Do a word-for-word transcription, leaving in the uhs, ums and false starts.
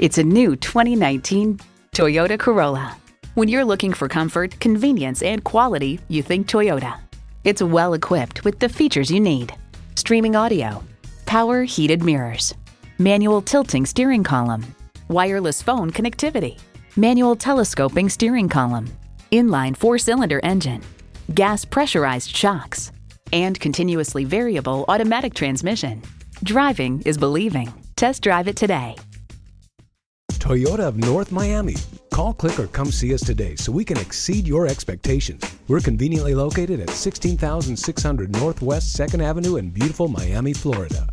It's a new twenty nineteen Toyota Corolla. When you're looking for comfort, convenience, and quality, you think Toyota. It's well equipped with the features you need: streaming audio, power heated mirrors, manual tilting steering column, wireless phone connectivity, manual telescoping steering column, inline four-cylinder engine, gas pressurized shocks, and continuously variable automatic transmission. Driving is believing. Test drive it today. Toyota of North Miami. Call, click, or come see us today so we can exceed your expectations. We're conveniently located at sixteen thousand six hundred Northwest second Avenue in beautiful Miami, Florida.